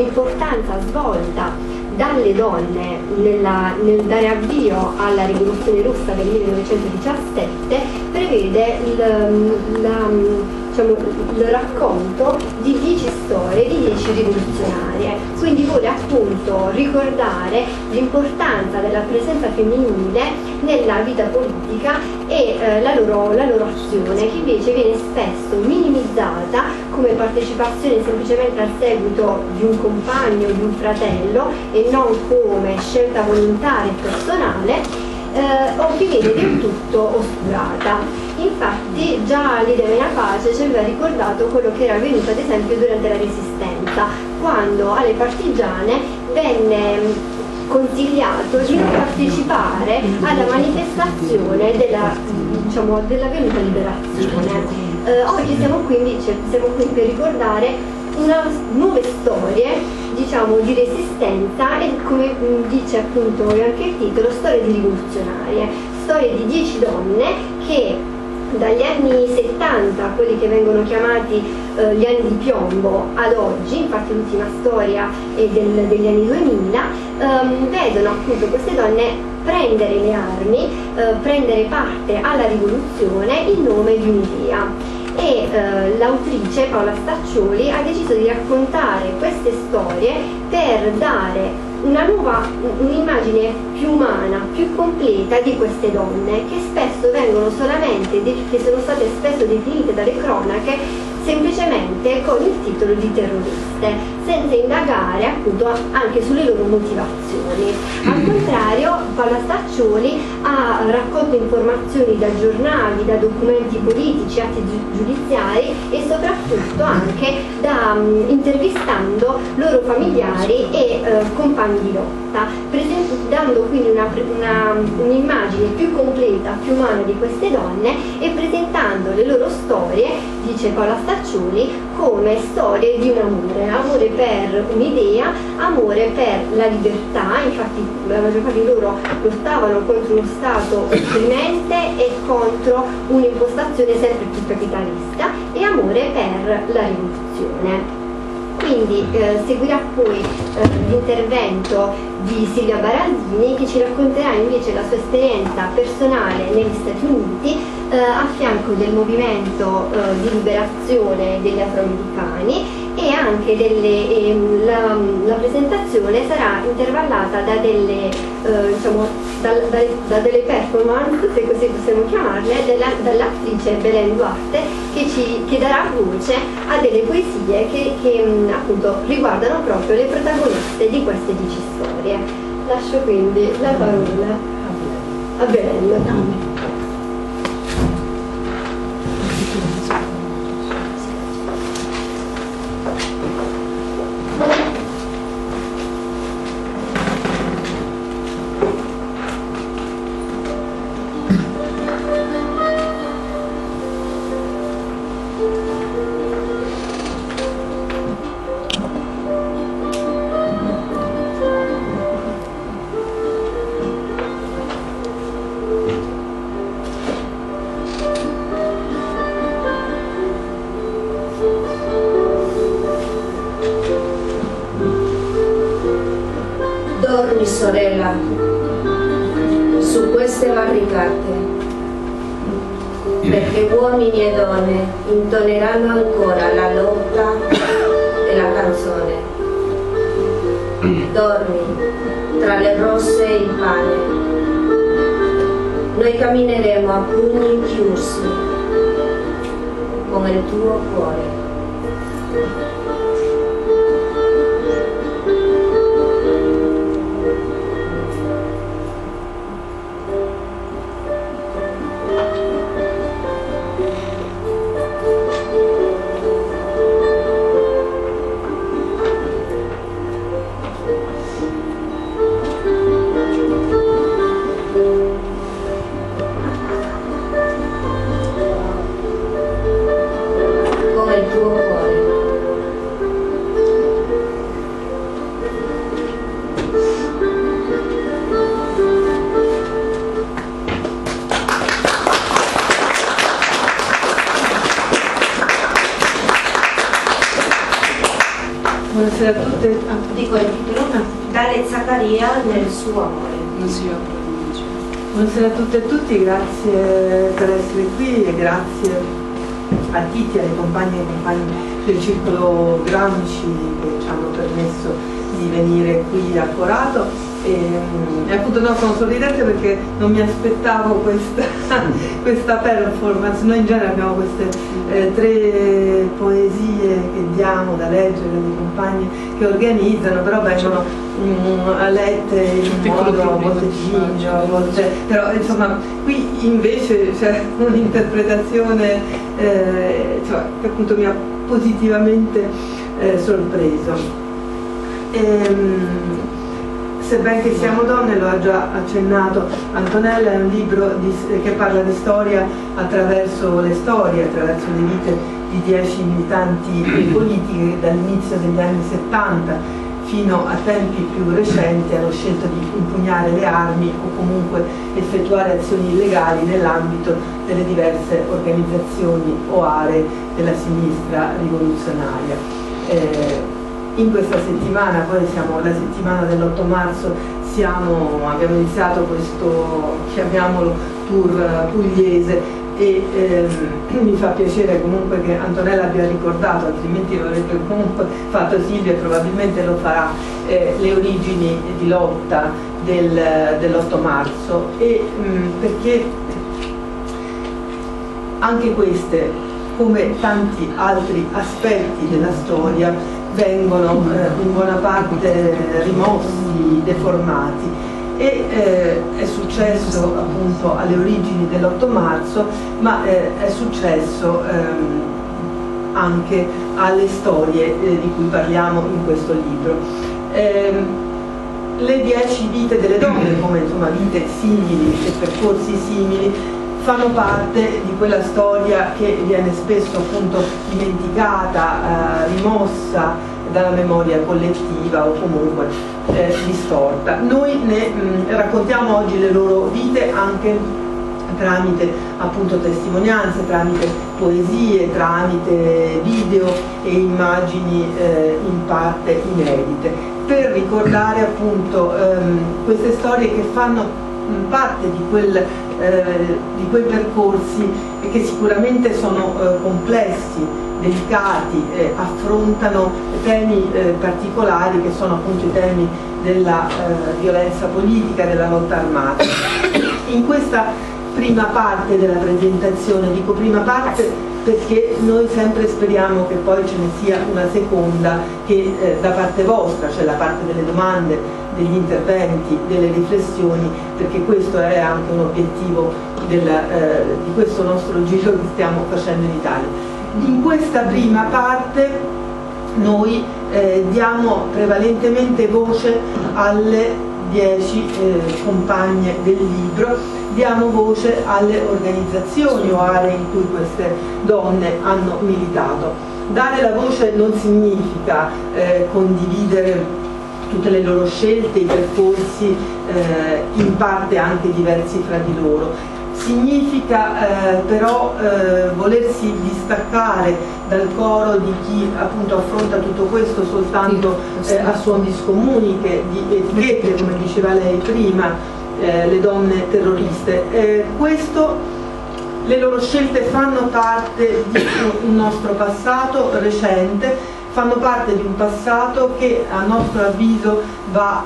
l'importanza svolta dalle donne nel dare avvio alla rivoluzione russa del 1917 prevede il racconto di 10 storie, di 10 rivoluzionarie, quindi vuole appunto ricordare l'importanza della presenza femminile nella vita politica e la loro azione, che invece viene spesso minimizzata come partecipazione semplicemente al seguito di un compagno, di un fratello, e non come scelta volontaria e personale, o che viene del tutto oscurata. Infatti già l'idea della pace ci aveva ricordato quello che era avvenuto ad esempio durante la Resistenza, quando alle partigiane venne consigliato di non partecipare alla manifestazione della venuta liberazione. Oggi siamo qui per ricordare nuove storie di resistenza e, come dice appunto anche il titolo, storie di rivoluzionarie, storie di 10 donne che dagli anni 70, quelli che vengono chiamati gli anni di piombo, ad oggi, infatti l'ultima storia è degli anni 2000, vedono appunto queste donne prendere le armi, prendere parte alla rivoluzione in nome di un'idea. E l'autrice Paola Staccioli ha deciso di raccontare queste storie per dare un'immagine più umana, più completa di queste donne, che spesso sono state spesso definite dalle cronache semplicemente con il titolo di terroriste, senza indagare appunto anche sulle loro motivazioni. Al contrario, Paola Staccioli ha raccolto informazioni da giornali, da documenti politici, atti giudiziari e soprattutto anche intervistando loro familiari e compagni di lotta, dando quindi un'immagine più completa, più umana di queste donne e presentando le loro storie, dice Paola Staccioli, come storie di un amore, amore per un'idea, amore per la libertà. Infatti la maggior parte di loro lottavano contro uno Stato opprimente e contro un'impostazione sempre più capitalista, e amore per la rivoluzione. Quindi seguirà poi l'intervento di Silvia Baraldini, che ci racconterà invece la sua esperienza personale negli Stati Uniti a fianco del movimento di liberazione degli afroamericani, e anche la presentazione sarà intervallata da delle performance, se così possiamo chiamarle, dall'attrice Belén Duarte, che darà voce a delle poesie che appunto riguardano proprio le protagoniste di queste 10 storie. Lascio quindi la parola a Belén. dico il titolo, dalle Zaccaria nel suo amore. Buonasera a tutte e tutti, grazie per essere qui e grazie a tutti, alle compagne e compagni del Circolo Gramsci che ci hanno permesso di venire qui a Corato. E appunto no, sono sorridente perché non mi aspettavo questa performance. Noi in genere abbiamo queste tre poesie che diamo da leggere ai compagni che organizzano, però vengono lette in modo molto, però insomma qui invece c'è un'interpretazione che appunto mi ha positivamente sorpreso. Sebbene che siamo donne, lo ha già accennato Antonella, è un libro che parla di storia attraverso le storie, attraverso le vite di 10 militanti politiche che dall'inizio degli anni 70 fino a tempi più recenti hanno scelto di impugnare le armi o comunque effettuare azioni illegali nell'ambito delle diverse organizzazioni o aree della sinistra rivoluzionaria. In questa settimana, poi siamo la settimana dell'8 marzo, abbiamo iniziato questo, chiamiamolo, tour pugliese e mi fa piacere comunque che Antonella abbia ricordato, altrimenti l'avrebbe comunque fatto Silvia e probabilmente lo farà, le origini di lotta dell'8 marzo, e perché anche queste, come tanti altri aspetti della storia, vengono in buona parte rimossi, deformati. È successo appunto alle origini dell'8 marzo, ma è successo anche alle storie di cui parliamo in questo libro. Le 10 vite delle donne, come insomma vite simili e percorsi simili, fanno parte di quella storia che viene spesso appunto dimenticata, rimossa dalla memoria collettiva o comunque distorta. Noi ne raccontiamo oggi le loro vite anche tramite appunto testimonianze, tramite poesie, tramite video e immagini in parte inedite, per ricordare appunto queste storie che fanno parte di quei percorsi che sicuramente sono complessi, delicati, affrontano temi particolari che sono appunto i temi della violenza politica, della lotta armata. In questa prima parte della presentazione, dico prima parte perché noi sempre speriamo che poi ce ne sia una seconda che da parte vostra, cioè la parte delle domande, degli interventi, delle riflessioni, perché questo è anche un obiettivo di questo nostro giro che stiamo facendo in Italia. In questa prima parte noi diamo prevalentemente voce alle 10 compagne del libro, diamo voce alle organizzazioni o aree in cui queste donne hanno militato. Dare la voce non significa condividere tutte le loro scelte, i percorsi in parte anche diversi fra di loro. Significa però volersi distaccare dal coro di chi appunto affronta tutto questo soltanto a suon di scomuniche, di etichette, come diceva lei prima, le donne terroriste. Le loro scelte fanno parte di un nostro passato recente, fanno parte di un passato che a nostro avviso va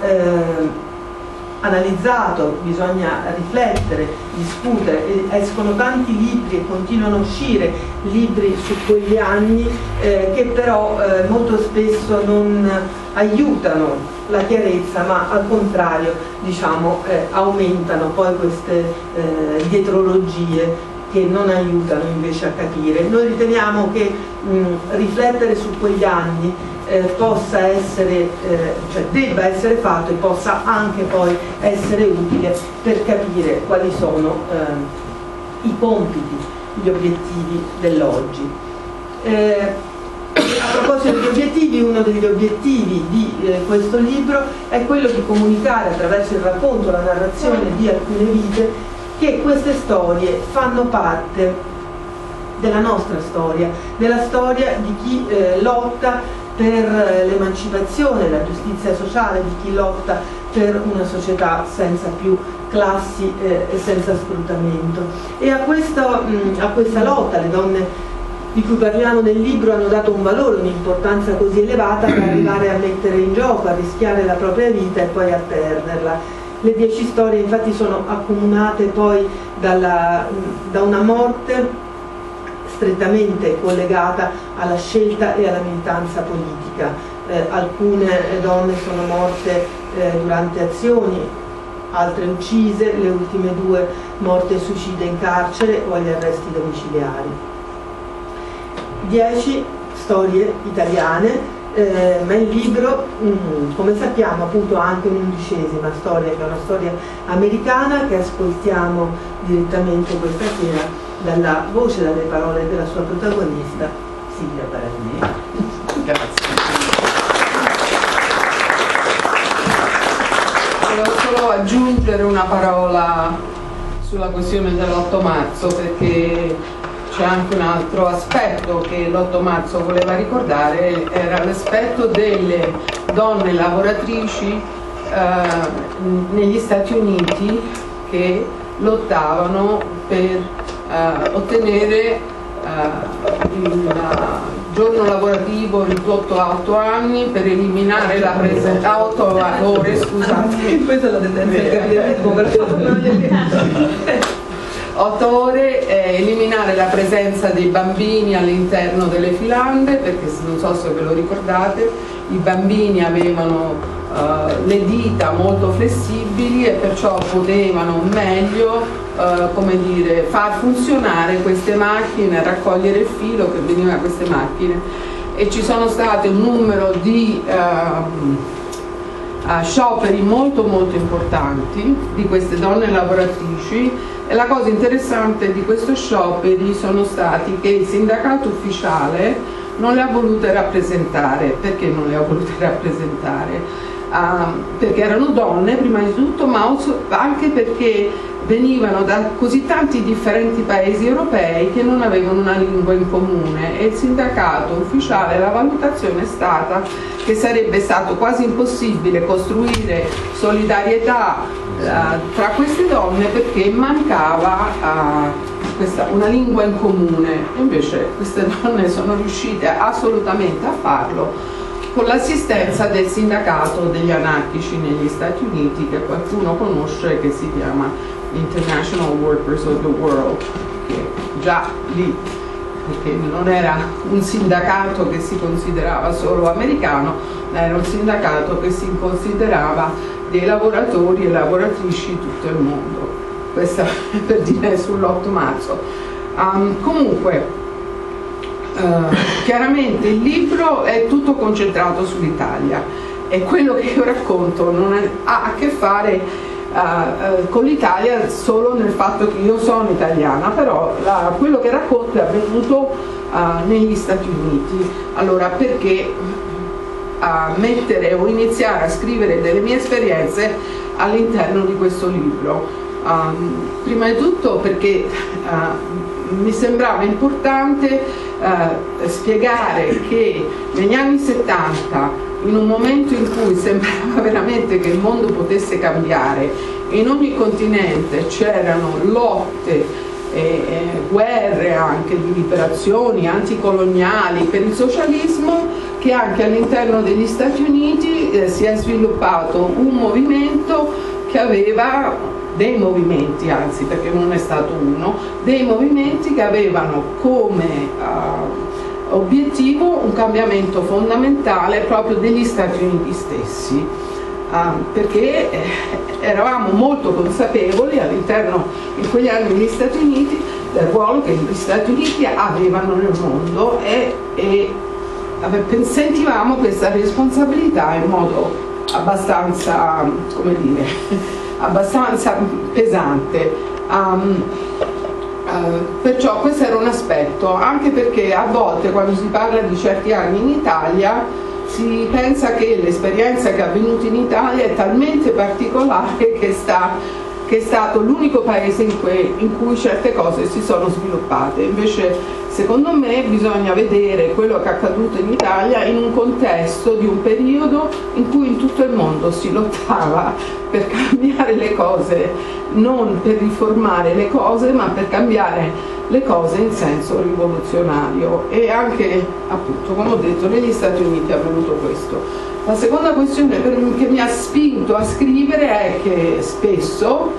analizzato, bisogna riflettere, discutere. Escono tanti libri e continuano a uscire libri su quegli anni che però molto spesso non aiutano la chiarezza, ma al contrario diciamo aumentano poi queste dietrologie che non aiutano invece a capire. Noi riteniamo che riflettere su quegli anni possa essere, cioè debba essere fatto e possa anche poi essere utile per capire quali sono i compiti, gli obiettivi dell'oggi. A proposito degli obiettivi, uno degli obiettivi di questo libro è quello di comunicare attraverso il racconto, la narrazione di alcune vite, che queste storie fanno parte della nostra storia, della storia di chi lotta per l'emancipazione, la giustizia sociale di chi lotta per una società senza più classi e senza sfruttamento. E a questa lotta le donne di cui parliamo nel libro hanno dato un valore, un'importanza così elevata da arrivare a mettere in gioco, a rischiare la propria vita e poi a perderla. Le 10 storie infatti sono accomunate poi da una morte strettamente collegata alla scelta e alla militanza politica. Alcune donne sono morte durante azioni, altre uccise, le ultime 2 morte suicide in carcere o agli arresti domiciliari. 10 storie italiane, ma il libro, come sappiamo, appunto ha anche un'11ª storia, che è una storia americana, che ascoltiamo direttamente questa sera dalla voce, dalle parole della sua protagonista, Silvia Baraldini. Grazie. Volevo solo aggiungere una parola sulla questione dell'8 marzo, perché c'è anche un altro aspetto che l'8 marzo voleva ricordare, era l'aspetto delle donne lavoratrici negli Stati Uniti che lottavano per ottenere il giorno lavorativo ridotto a 8 anni per eliminare la presenza a 8 ore, scusate. Questa è la tendenza. 8 ore, eliminare la presenza dei bambini all'interno delle filande, perché non so se ve lo ricordate, i bambini avevano le dita molto flessibili e perciò potevano meglio far funzionare queste macchine, raccogliere il filo che veniva da queste macchine, e ci sono state un numero di scioperi molto importanti di queste donne lavoratrici. E la cosa interessante di questi scioperi sono stati che il sindacato ufficiale non le ha volute rappresentare. Perché non le ha volute rappresentare? Perché erano donne prima di tutto, ma anche perché venivano da così tanti differenti paesi europei che non avevano una lingua in comune, e il sindacato ufficiale, la valutazione è stata che sarebbe stato quasi impossibile costruire solidarietà tra queste donne perché mancava una lingua in comune. Invece queste donne sono riuscite assolutamente a farlo con l'assistenza del sindacato degli anarchici negli Stati Uniti, che qualcuno conosce, che si chiama International Workers of the World, che già lì, perché non era un sindacato che si considerava solo americano, era un sindacato che si considerava dei lavoratori e lavoratrici di tutto il mondo. Questa per dire sull'8 marzo. Chiaramente il libro è tutto concentrato sull'Italia, e quello che io racconto non ha a che fare con l'Italia solo nel fatto che io sono italiana, però quello che racconto è avvenuto negli Stati Uniti. Allora, perché mettere o iniziare a scrivere delle mie esperienze all'interno di questo libro? Prima di tutto perché mi sembrava importante spiegare che negli anni 70, in un momento in cui sembrava veramente che il mondo potesse cambiare, in ogni continente c'erano lotte e guerre anche di liberazioni anticoloniali per il socialismo, che anche all'interno degli Stati Uniti si è sviluppato un movimento che aveva dei movimenti, anzi perché non è stato uno, dei movimenti che avevano come obiettivo un cambiamento fondamentale proprio degli Stati Uniti stessi. Perché eravamo molto consapevoli all'interno in quegli anni degli Stati Uniti del ruolo che gli Stati Uniti avevano nel mondo, e sentivamo questa responsabilità in modo abbastanza, come dire, abbastanza pesante. Perciò questo era un aspetto, anche perché a volte quando si parla di certi anni in Italia si pensa che l'esperienza che è avvenuta in Italia è talmente particolare che sta che è stato l'unico paese in cui certe cose si sono sviluppate. Invece, secondo me, bisogna vedere quello che è accaduto in Italia in un contesto di un periodo in cui in tutto il mondo si lottava per cambiare le cose, non per riformare le cose, ma per cambiare le cose in senso rivoluzionario, e anche, appunto, come ho detto, negli Stati Uniti è avvenuto questo. La seconda questione che mi ha spinto a scrivere è che spesso,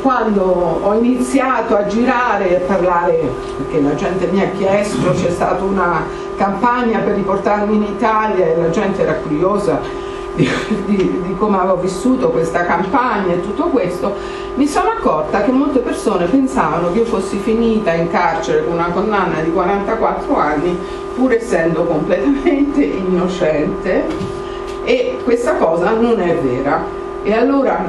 quando ho iniziato a girare e parlare, perché la gente mi ha chiesto, c'è stata una campagna per riportarmi in Italia e la gente era curiosa di come avevo vissuto questa campagna e tutto questo, mi sono accorta che molte persone pensavano che io fossi finita in carcere con una condanna di 44 anni pur essendo completamente innocente, e questa cosa non è vera. E allora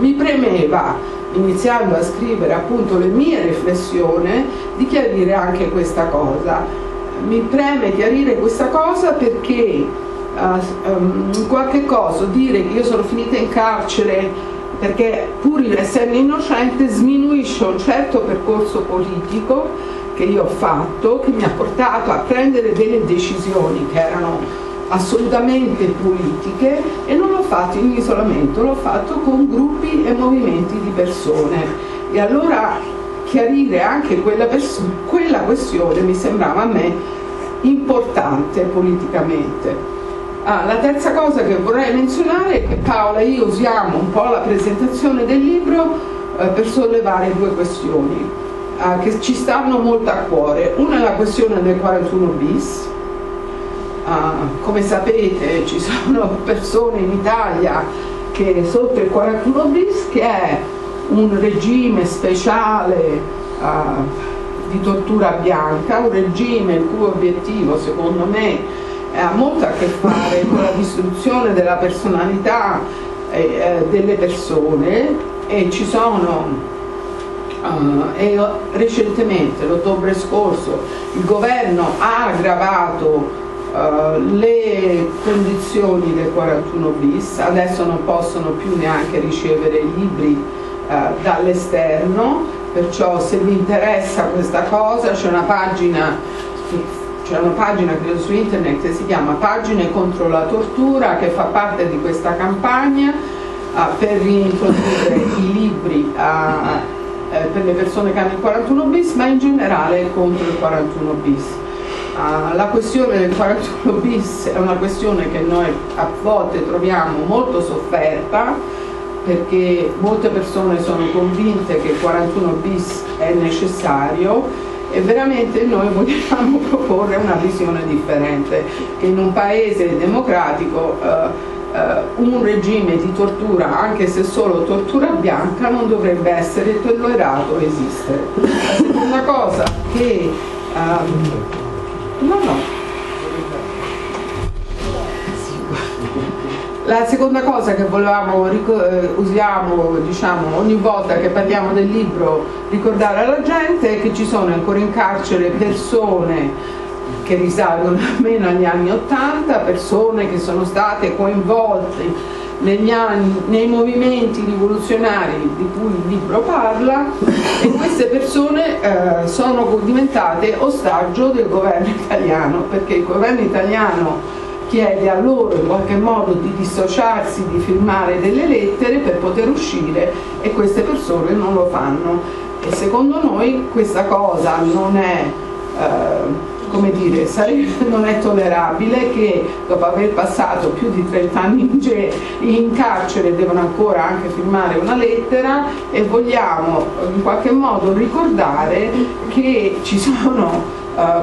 mi premeva, iniziando a scrivere appunto le mie riflessioni, di chiarire anche questa cosa. Mi preme chiarire questa cosa perché qualche cosa, dire che io sono finita in carcere perché pur essendo innocente sminuisce un certo percorso politico che io ho fatto, che mi ha portato a prendere delle decisioni che erano assolutamente politiche, e non l'ho fatto in isolamento, l'ho fatto con gruppi e movimenti di persone. E allora chiarire anche quella questione mi sembrava a me importante politicamente. Ah, la terza cosa che vorrei menzionare è che Paola e io usiamo un po' la presentazione del libro per sollevare due questioni che ci stanno molto a cuore. Una è la questione del 41 bis. Come sapete, ci sono persone in Italia che sotto il 41 bis, che è un regime speciale di tortura bianca, un regime il cui obiettivo, secondo me, ha molto a che fare con la distruzione della personalità delle persone, e ci sono recentemente, l'ottobre scorso, il governo ha aggravato le condizioni del 41 bis, adesso non possono più neanche ricevere libri dall'esterno, perciò se vi interessa questa cosa c'è una pagina credo su internet che si chiama Pagine contro la tortura, che fa parte di questa campagna per reintrodurre i libri per le persone che hanno il 41 bis, ma in generale contro il 41 bis. La questione del 41 bis è una questione che noi a volte troviamo molto sofferta, perché molte persone sono convinte che il 41 bis è necessario, e veramente noi vogliamo proporre una visione differente, che in un paese democratico un regime di tortura, anche se solo tortura bianca, non dovrebbe essere tollerato o esistere. La seconda cosa che La seconda cosa che usiamo, diciamo, ogni volta che parliamo del libro, ricordare alla gente è che ci sono ancora in carcere persone che risalgono almeno agli anni '80, persone che sono state coinvolte nei movimenti rivoluzionari di cui il libro parla, e queste persone sono diventate ostaggio del governo italiano, perché il governo italiano chiede a loro in qualche modo di dissociarsi, di firmare delle lettere per poter uscire, e queste persone non lo fanno. E secondo noi questa cosa non è, come dire, non è tollerabile, che dopo aver passato più di 30 anni in carcere devono ancora anche firmare una lettera, e vogliamo in qualche modo ricordare che ci sono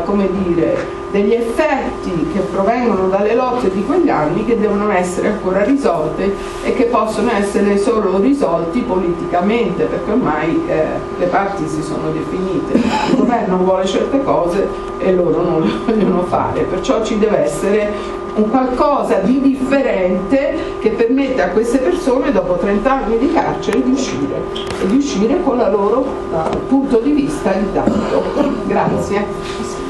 come dire, degli effetti che provengono dalle lotte di quegli anni, che devono essere ancora risolte e che possono essere solo risolti politicamente, perché ormai le parti si sono definite, il governo vuole certe cose e loro non le vogliono fare, perciò ci deve essere un qualcosa di differente che permetta a queste persone dopo 30 anni di carcere di uscire, e di uscire con il loro punto di vista intatto. Grazie.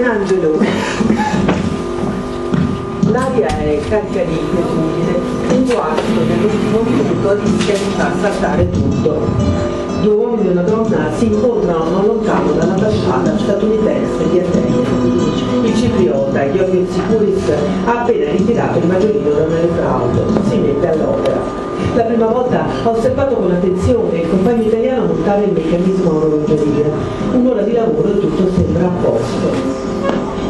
Elena Angeloni. L'aria è carica di inquietudine, un guasto nell'ultimo minuto rischia di far saltare tutto. Due uomini e una donna si incontrano non lontano dalla ambasciata statunitense di Atene. Il cipriota, Giorgio Tsipouris, ha appena ritirato il maggiorino da un aeroporto. Si mette all'opera. La prima volta ho osservato con attenzione il compagno italiano montare il meccanismo a orologeria. Un'ora di lavoro e tutto sembra a posto.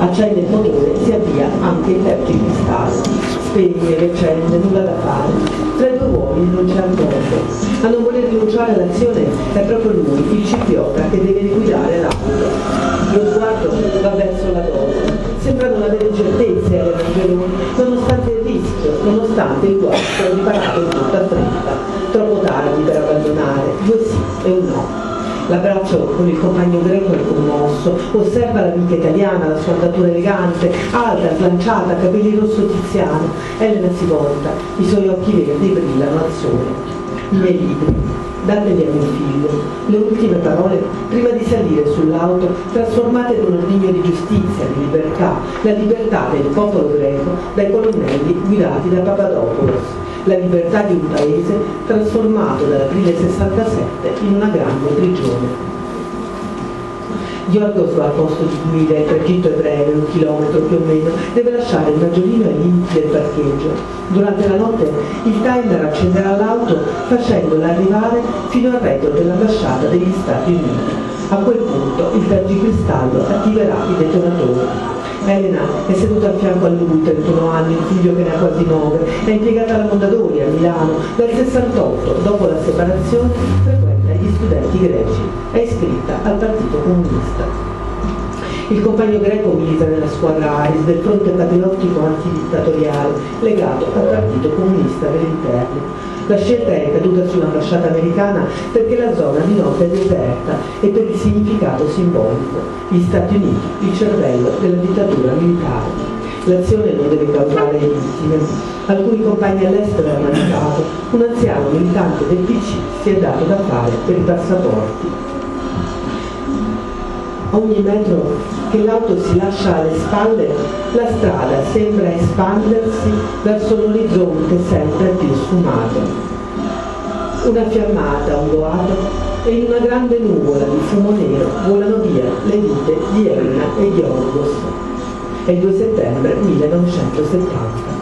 Accende il motore, si avvia anche il terzo in cristallo. Spegne, recende, nulla da fare. Tra i due uomini non c'è accordo. A non voler rinunciare all'azione è proprio lui, il cipriota, che deve guidare l'auto. Lo sguardo va verso la donna. Sembra non avere certezze, nonostante il rischio, nonostante il guasto riparato in tutta fretta. Troppo tardi per abbandonare, due sì e un no. L'abbraccio con il compagno greco è commosso, osserva l'amica italiana, la sua andatura elegante, alta, slanciata, capelli rosso tiziano. Elena si volta, i suoi occhi verdi brillano al sole. I miei libri, dateli a mio figlio. Le ultime parole, prima di salire sull'auto, trasformate in un ordigno di giustizia, di libertà, la libertà del popolo greco dai colonnelli guidati da Papadopoulos. La libertà di un paese trasformato dall'aprile 67 in una grande prigione. Giorgos va al posto di guida, il tragitto è breve, un chilometro più o meno, deve lasciare il maggiolino ai limiti del parcheggio. Durante la notte il timer accenderà l'auto facendola arrivare fino al retro dell'ambasciata degli Stati Uniti. A quel punto il tergicristallo attiverà i detonatori. Elena è seduta a fianco a lui, 31 anni, il figlio che ne ha quasi 9, è impiegata alla Mondadori a Milano, dal 68, dopo la separazione, frequenta gli studenti greci, è iscritta al Partito Comunista. Il compagno greco milita nella squadra Aris del fronte patriottico antidittatoriale, legato al Partito Comunista dell'Interno. La scelta è caduta sull'ambasciata americana perché la zona di nord è deserta e per il significato simbolico. Gli Stati Uniti, il cervello della dittatura militare. L'azione non deve causare vittime. Alcuni compagni all'estero hanno mancato. Un anziano militante del PC si è dato da fare per i passaporti. Ogni metro che l'auto si lascia alle spalle, la strada sembra espandersi verso l'orizzonte sempre più sfumato. Una fiammata, un boato e in una grande nuvola di fumo nero volano via le vite di Elena e Giorgos. È il 2 settembre 1970.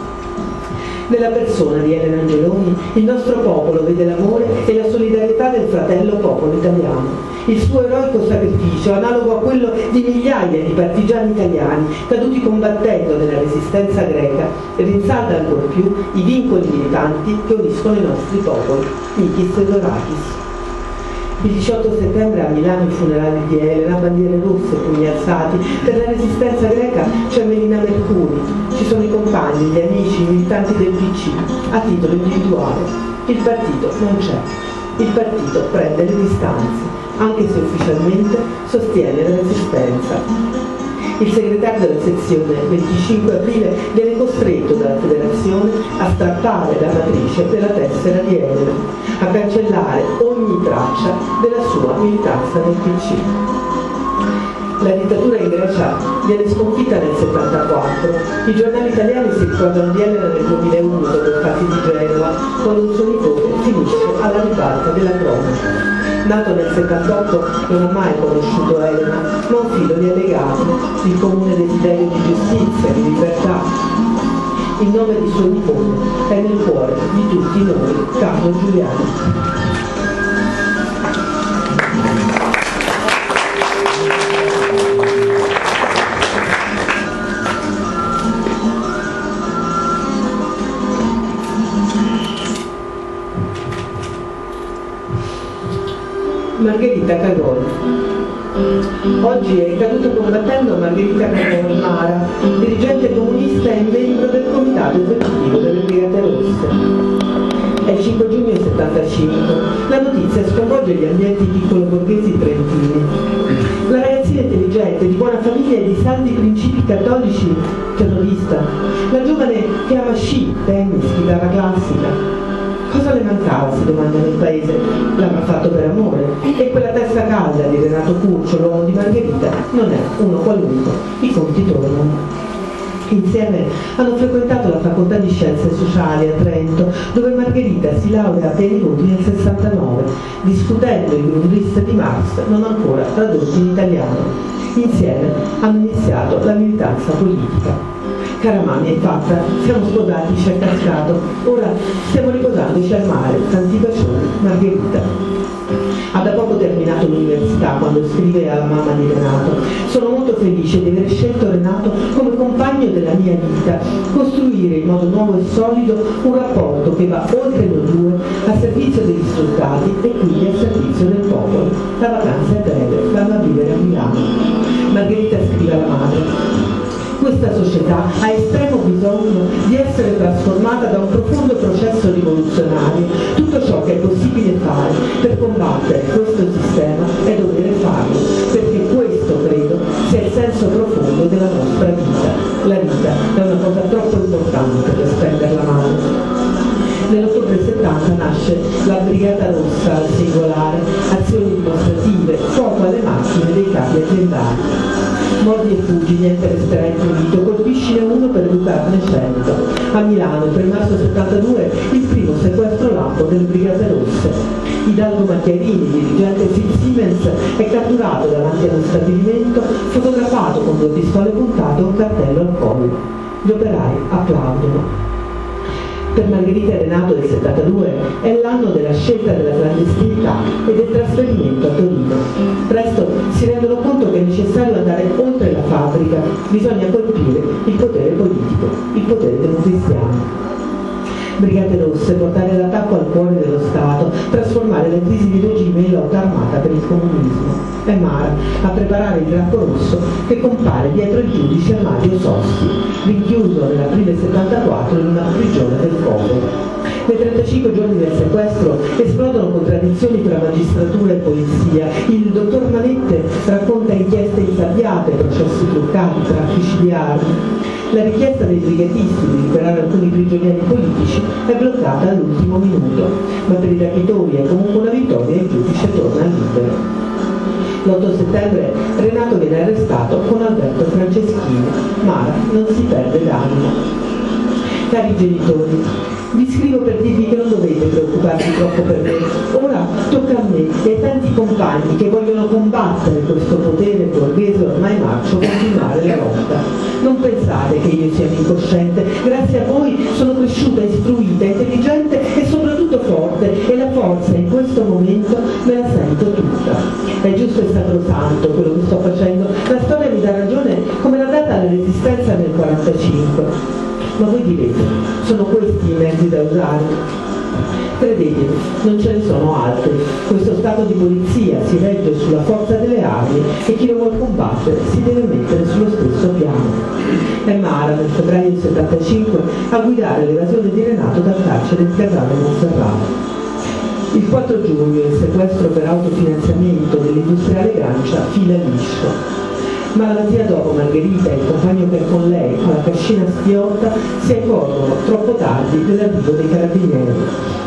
Nella persona di Elena Angeloni il nostro popolo vede l'amore e la solidarietà del fratello popolo italiano. Il suo eroico sacrificio, analogo a quello di migliaia di partigiani italiani caduti combattendo nella resistenza greca, rinsalda ancor più i vincoli militanti che uniscono i nostri popoli, Ichis e Dorakis. Il 18 settembre a Milano i funerali di Elena, bandiere rosse, pugni alzati. Per la resistenza greca c'è Melina Mercuri, ci sono i compagni, gli amici, i militanti del PC, a titolo individuale. Il partito non c'è. Il partito prende le distanze, anche se ufficialmente sostiene la resistenza. Il segretario della sezione, 25 aprile, viene costretto dalla federazione a strappare la matrice della tessera di Elena, a cancellare ogni traccia della sua militanza nel PC. La dittatura in Grecia viene sconfitta nel 1974. I giornali italiani si ricordano di Elena nel 2001 dopo i fatti di Genova, quando il suo nipote finisce alla ribalta della cronaca. Nato nel 78, non ha mai conosciuto Elena, ma un filo di allegato, il comune desiderio di giustizia, di libertà. Il nome di suo nipote è nel cuore di tutti noi, Carlo Giuliani. Margherita Cagol. Oggi è caduto combattendo Margherita Cagol Mara, dirigente comunista e membro del comitato esecutivo delle Brigate Rosse. È il 5 giugno 75. La notizia sconvolge gli ambienti piccolo-borghesi trentini. La ragazzina intelligente, di buona famiglia e di saldi principi cattolici, terrorista. La giovane che ama sci, tennis, chitarra classica. Cosa le mancava, si domanda nel paese, l'hanno fatto per amore, e quella testa calda di Renato Curcio, l'uomo di Margherita Margherita non è uno qualunque, i conti tornano. Insieme hanno frequentato la facoltà di scienze sociali a Trento, dove Margherita si laurea a pieni voti nel 69, discutendo i grundrisse di Marx non ancora tradotti in italiano. Insieme hanno iniziato la militanza politica. Cara mami, è fatta, siamo sposati, c'è il cascato, ora stiamo riposandoci al mare, tanti bacioni, Margherita. Ha da poco terminato l'università quando scrive alla mamma di Renato: sono molto felice di aver scelto Renato come compagno della mia vita, costruire in modo nuovo e solido un rapporto che va oltre noi due, a servizio degli soldati e quindi a servizio del popolo. La vacanza è breve, vanno a vivere a Milano. Margherita scrive alla madre: questa società ha estremo bisogno di essere trasformata da un profondo processo rivoluzionario. Tutto ciò che è possibile fare per combattere questo sistema è dovere farlo, perché questo, credo, sia il senso profondo della nostra vita. La vita è una cosa troppo importante per spenderla male. Nell'ottobre 70 nasce la Brigata Rossa al singolare, azioni dimostrative, fuoco alle macchine dei capi aziendali. Mordi e fuggi, niente resterà impunito, colpiscine uno per educarne 100. A Milano, il 3 marzo 72, il primo sequestro lampo delle Brigate Rosse. Hidalgo Macchiarini, dirigente Siemens, è catturato davanti allo stabilimento, fotografato con due pistole puntate e un cartello al collo. Gli operai applaudono. Per Margherita e Renato del 72 è l'anno della scelta della clandestinità e del trasferimento a Torino. Presto si rendono conto che è necessario andare oltre la fabbrica, bisogna colpire il potere politico, il potere democristiano. Brigate Rosse, portare l'attacco al cuore dello Stato, trasformare la crisi di regime in lotta armata per il comunismo. È Mara a preparare il drappo rosso che compare dietro il giudice Amato e Sossi, rinchiuso nell'aprile 74 in una prigione del popolo. Nei 35 giorni del sequestro esplodono contraddizioni tra magistratura e polizia. Il dottor Manette racconta inchieste insabbiate, processi truccati, traffici di armi. La richiesta dei brigatisti di liberare alcuni prigionieri politici è bloccata all'ultimo minuto, ma per i rapitori è comunque una vittoria e il giudice torna libero. L'8 settembre Renato viene arrestato con Alberto Franceschini. Mara non si perde l'anima. Cari genitori, vi scrivo per dirvi che non dovete preoccuparvi troppo per me. Ora tocca a me e ai tanti compagni che vogliono combattere questo potere borghese ormai marcio, continuare la lotta. Non pensate che io sia incosciente, grazie a voi sono cresciuta, istruita, intelligente e soprattutto forte, e la forza in questo momento me la sento tutta. È giusto e sacrosanto quello che sto facendo, la storia mi dà ragione come l'ha data la resistenza nel 1945. Ma voi direte, sono questi i mezzi da usare? Credetemi, non ce ne sono altri. Questo stato di polizia si regge sulla forza delle armi e chi lo vuol combattere si deve mettere sullo stesso piano. È Mara, nel febbraio del 75, a guidare l'evasione di Renato dal carcere del Casale Monferrato. Il 4 giugno il sequestro per autofinanziamento dell'industriale Grancia fila liscio. Ma la mattina dopo Margherita e il compagno che è con lei, con la cascina schiotta, si accorgono troppo tardi dell'arrivo dei carabinieri.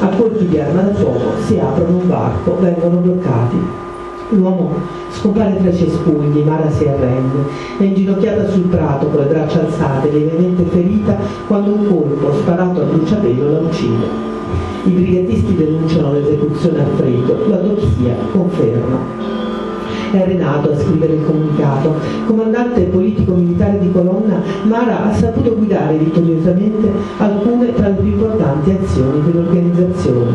A colpi di arma da fuoco si aprono un varco, vengono bloccati. L'uomo scompare tra i cespugli, Mara si arrende, è inginocchiata sul prato con le braccia alzate, lievemente ferita, quando un colpo sparato a bruciapelo la uccide. I brigatisti denunciano l'esecuzione a freddo, l'autopsia conferma. È Renato a scrivere il comunicato. Comandante politico-militare di colonna, Mara ha saputo guidare vittoriosamente alcune tra le più importanti azioni dell'organizzazione.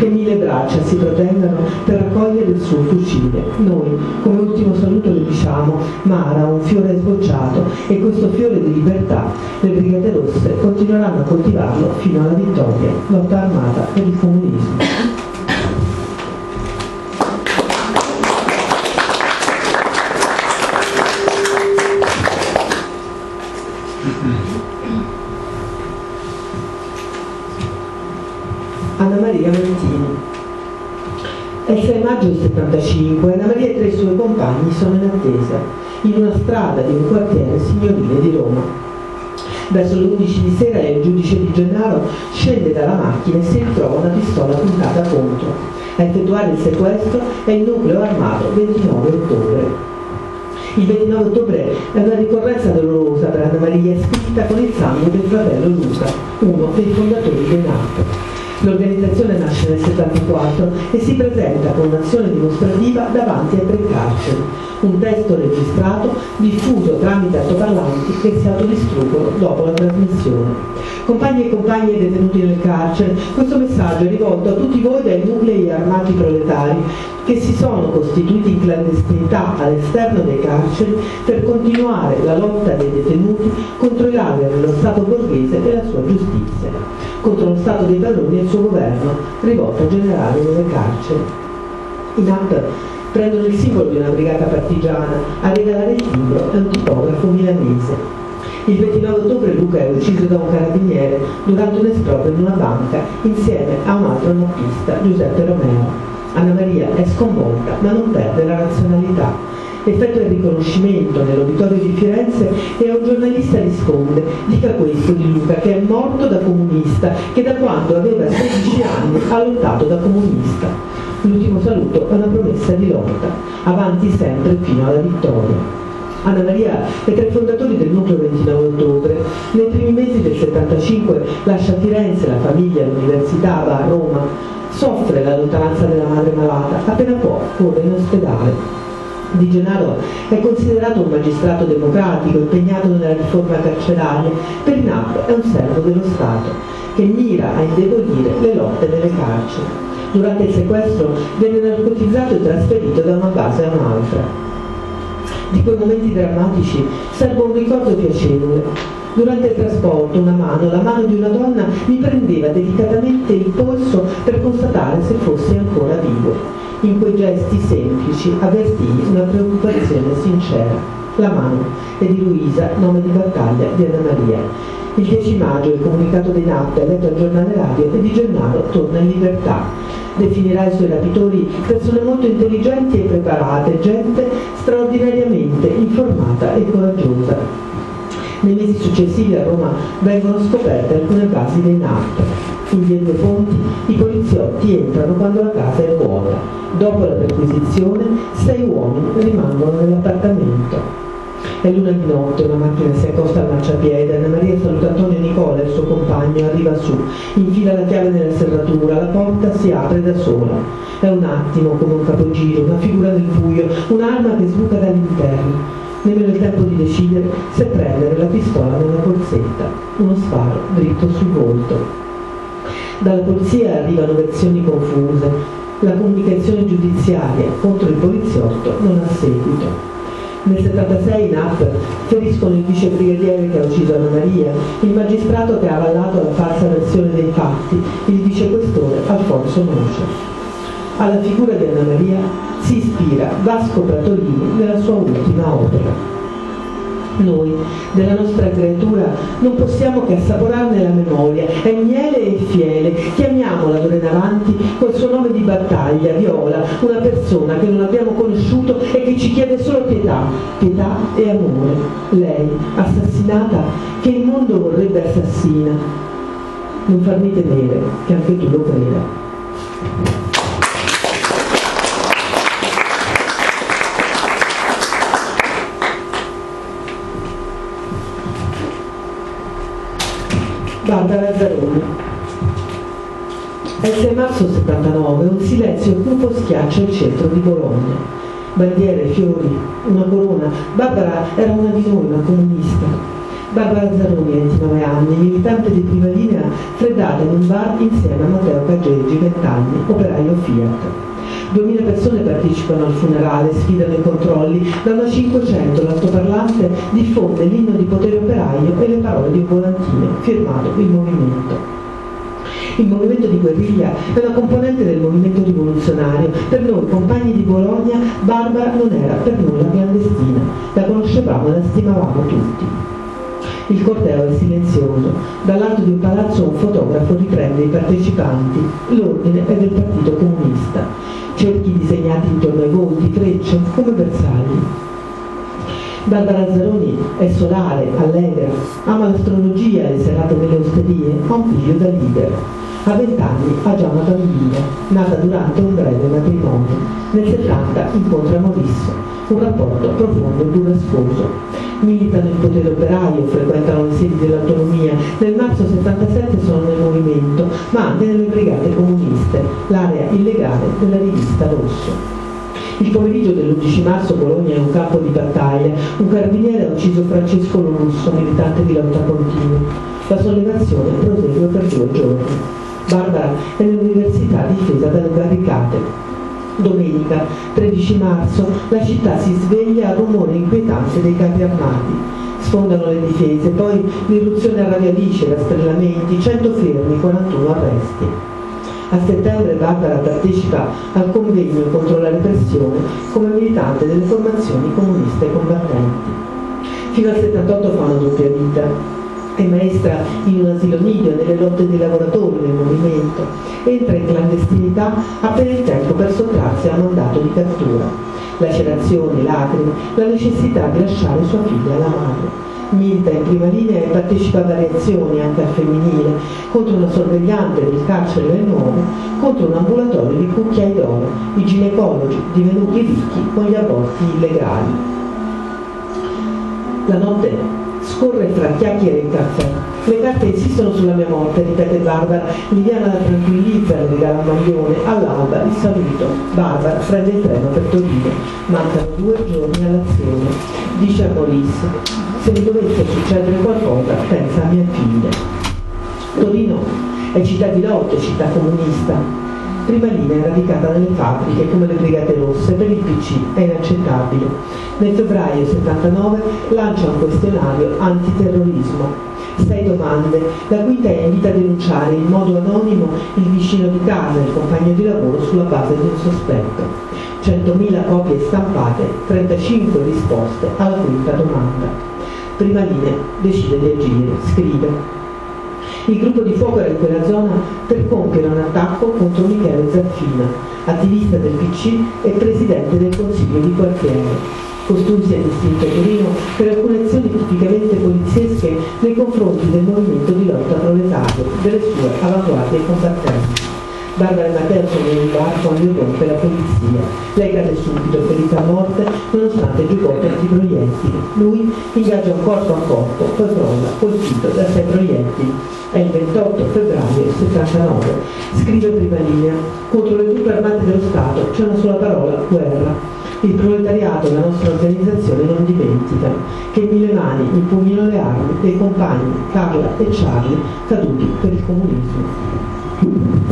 Che mille braccia si protendano per raccogliere il suo fucile. Noi, come ultimo saluto, le diciamo: Mara, un fiore sbocciato, e questo fiore di libertà le Brigate Rosse continueranno a coltivarlo fino alla vittoria, lotta armata per il comunismo. Anna Maria Mantini. È il 6 maggio del 75, Anna Maria e tre suoi compagni sono in attesa, in una strada di un quartiere signorile di Roma. Verso le 11 di sera il giudice Di Gennaro scende dalla macchina e si ritrova una pistola puntata contro. A effettuare il sequestro è il nucleo armato 29 ottobre. Il 29 ottobre è una ricorrenza dolorosa per Anna Maria, scritta con il sangue del fratello Luca, uno dei fondatori del NAP. L'organizzazione nasce nel 1974 e si presenta con un'azione dimostrativa davanti a 3 carceri, un testo registrato diffuso tramite altoparlanti che si autodistruggono dopo la trasmissione. Compagni e compagne detenuti nel carcere, questo messaggio è rivolto a tutti voi dai nuclei armati proletari che si sono costituiti in clandestinità all'esterno dei carceri per continuare la lotta dei detenuti contro i lager dello Stato borghese e la sua giustizia, contro lo Stato dei padroni e il suo governo, rivolto a generare nelle carceri. I NAP prendono il simbolo di una brigata partigiana, a regalare il libro è un tipografo milanese. Il 29 ottobre Luca è ucciso da un carabiniere durante un esproprio in una banca insieme a un altro anarchista, Giuseppe Romeo. Anna Maria è sconvolta ma non perde la razionalità. Effettua il riconoscimento nell'auditorio di Firenze e a un giornalista risponde: dica questo di Luca che è morto da comunista, che da quando aveva 16 anni ha lottato da comunista. L'ultimo saluto è una promessa di lotta, avanti sempre fino alla vittoria. Anna Maria è tra i fondatori del nucleo 29 ottobre. Nei primi mesi del 1975 lascia Firenze, la famiglia, l'università, va a Roma. Soffre la lontananza della madre malata, appena può corre in ospedale. Di Gennaro è considerato un magistrato democratico impegnato nella riforma carceraria, per il NAP è un servo dello Stato che mira a indebolire le lotte nelle carceri. Durante il sequestro viene narcotizzato e trasferito da una base a un'altra. Di quei momenti drammatici serve un ricordo piacevole. Durante il trasporto una mano, la mano di una donna, mi prendeva delicatamente il polso per constatare se fossi ancora vivo. In quei gesti semplici avvertii una preoccupazione sincera. La mano è di Luisa, nome di battaglia di Anna Maria. Il 10 maggio il comunicato dei NAP è letto al giornale radio e Di Gennaro torna in libertà. Definirà i suoi rapitori persone molto intelligenti e preparate, gente straordinariamente informata e coraggiosa. Nei mesi successivi a Roma vengono scoperte alcune basi dei NAP. In via Due Ponti i poliziotti entrano quando la casa è vuota. Dopo la perquisizione 6 uomini rimangono nell'appartamento. È l'una di notte, una macchina si accosta al marciapiede, Anna Maria saluta Antonio Nicola, il suo compagno, arriva su, infila la chiave nella serratura, la porta si apre da sola. È un attimo, come un capogiro, una figura nel buio, un'arma che sbuca dall'interno. Nemmeno il tempo di decidere se prendere la pistola nella borsetta. Uno sparo dritto sul volto. Dalla polizia arrivano versioni confuse. La comunicazione giudiziaria contro il poliziotto non ha seguito. Nel 1976 i NAP feriscono il vicebrigadiere che ha ucciso Anna Maria, il magistrato che ha avallato la falsa versione dei fatti, il vicequestore Alfonso Noccia. Alla figura di Anna Maria si ispira Vasco Pratolini nella sua ultima opera. Noi, della nostra creatura, non possiamo che assaporarne la memoria, è miele e fiele, chiamiamola d'ora in avanti col suo nome di battaglia, Viola, una persona che non abbiamo conosciuto e che ci chiede solo pietà, pietà e amore. Lei, assassinata, che il mondo vorrebbe assassina. Non farmi temere che anche tu lo creda. Barbara Zaroni. È il 6 marzo 1979, un silenzio cupo schiaccia il centro di Bologna. Bandiere, fiori, una corona. Barbara era una di noi, una comunista. Barbara Zaroni, 29 anni, militante di Prima Linea, fredata in un bar insieme a Matteo Caggeggi, 20 anni, operaio Fiat. 2000 persone partecipano al funerale, sfidano i controlli, dalla 500 l'altoparlante diffonde l'inno di Potere Operaio e le parole di un volantino firmato Il Movimento. Il Movimento di Guerriglia è una componente del Movimento Rivoluzionario. Per noi, compagni di Bologna, Barbara non era per nulla clandestina, la conoscevamo e la stimavamo tutti. Il corteo è silenzioso, dall'alto di un palazzo un fotografo riprende i partecipanti, l'ordine è del Partito Comunista. Cerchi disegnati intorno ai volti, trecce, come bersagli. Barbara Zaroni è solare, allegra, ama l'astrologia, le serate delle osterie, ha un figlio da leader. A 20 anni ha già una bambina, nata durante un breve matrimonio. Nel 70 incontra Maurice, un rapporto profondo e burrascoso. Militano il Potere Operaio, frequentano le sedi dell'autonomia. Nel marzo 77 sono nel movimento, ma anche nelle brigate comuniste, l'area illegale della rivista Rosso. Il pomeriggio dell'11 marzo Bologna è un campo di battaglia. Un carabiniere ha ucciso Francesco Lorusso, militante di lotta continua. La sollevazione prosegue per 2 giorni. Barbara è nell'università difesa dalle barricate. Domenica, 13 marzo, la città si sveglia al rumore inquietante dei carri armati. Sfondano le difese, poi l'irruzione a radialice, rastrellamenti, 100 fermi, 41 arresti. A settembre Barbara partecipa al convegno contro la repressione come militante delle formazioni comuniste combattenti. Fino al 78 fa una doppia vita. È maestra in un asilo nido e nelle lotte dei lavoratori del movimento. Entra in clandestinità appena in tempo per sottrarsi al mandato di cattura. Lacerazioni, lacrime, la necessità di lasciare sua figlia alla madre. Milita in prima linea e partecipa a varie azioni anche al femminile, contro una sorvegliante del carcere del Nuovo, contro un ambulatorio di cucchiai d'oro, i ginecologi divenuti ricchi con gli aborti illegali. La notte scorre tra chiacchiere e caffè. Le carte insistono sulla mia morte, ripete Barbara, Liliana la tranquillizza, le regala un maglione, all'alba il saluto. Barbara prende il treno per Torino, mancano 2 giorni all'azione, dice a Maurice. Se mi dovesse succedere qualcosa, pensa a mia figlia. Torino è città di lotte, città comunista. Prima linea è radicata nelle fabbriche come le Brigate Rosse, per il PC è inaccettabile. Nel febbraio 79 lancia un questionario antiterrorismo. 6 domande, la quinta invita a denunciare in modo anonimo il vicino di casa, il compagno di lavoro sulla base di un sospetto. 100.000 copie stampate, 35 risposte alla quinta domanda. Prima linea decide di agire, scrive. Il gruppo di fuoco era in quella zona per compiere un attacco contro Michele Zaffina, attivista del PC e presidente del consiglio di quartiere. Costui si è distinto a Torino per alcune azioni tipicamente poliziesche nei confronti del movimento di lotta proletario, delle sue avanguardie combattenti. Barbara e Matteo sono in un bar quando irrompe la polizia. Lei cade subito, ferita a morte, nonostante giocò per i proiettili. Lui ingaggia un corpo a corpo, poi crolla, colpito da 6 proiettili. È il 28 febbraio 79. Scrive prima linea. Contro le truppe armate dello Stato c'è una sola parola, guerra. Il proletariato della nostra organizzazione non dimentica che mille mani impugnino le armi dei compagni Carla e Charlie caduti per il comunismo.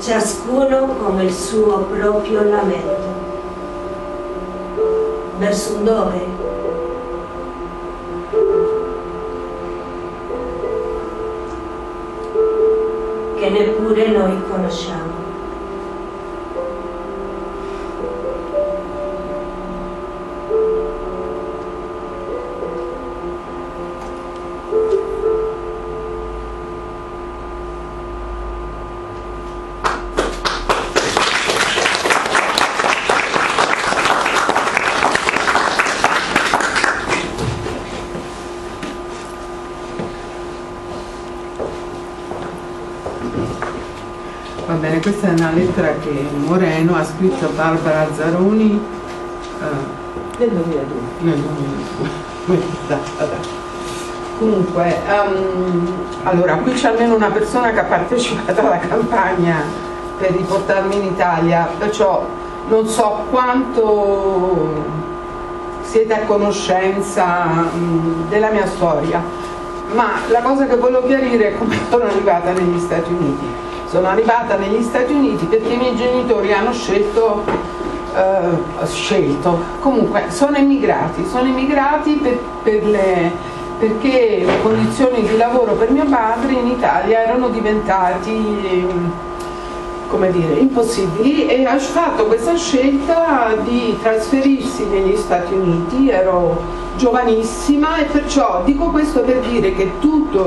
Ciascuno con il suo proprio lamento. verso un dove? Che neppure noi conosciamo. Questa è una lettera che Moreno ha scritto a Barbara Zaroni nel 2002. Comunque, allora qui c'è almeno una persona che ha partecipato alla campagna per riportarmi in Italia, perciò non so quanto siete a conoscenza della mia storia, ma la cosa che voglio chiarire è come sono arrivata negli Stati Uniti. Sono arrivata negli Stati Uniti perché i miei genitori hanno scelto, comunque sono emigrati perché le condizioni di lavoro per mio padre in Italia erano diventate, come dire, impossibili, e ho fatto questa scelta di trasferirsi negli Stati Uniti. Ero giovanissima e perciò dico questo per dire che tutta